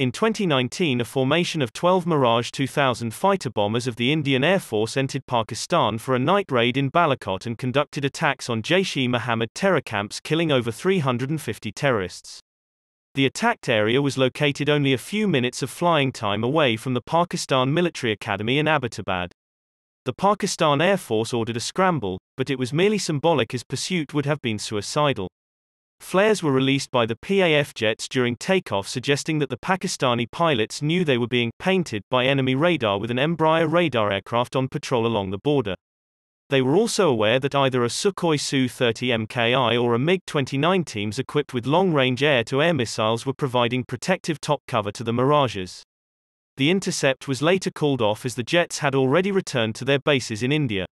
In 2019, a formation of 12 Mirage 2000 fighter bombers of the Indian Air Force entered Pakistan for a night raid in Balakot and conducted attacks on Jaish-e-Mohammed terror camps, killing over 350 terrorists. The attacked area was located only a few minutes of flying time away from the Pakistan Military Academy in Abbottabad. The Pakistan Air Force ordered a scramble, but it was merely symbolic as pursuit would have been suicidal. Flares were released by the PAF jets during takeoff, suggesting that the Pakistani pilots knew they were being painted by enemy radar with an Embraer radar aircraft on patrol along the border. They were also aware that either a Sukhoi Su-30MKI or a MiG-29 teams equipped with long-range air-to-air missiles were providing protective top cover to the Mirages. The intercept was later called off as the jets had already returned to their bases in India.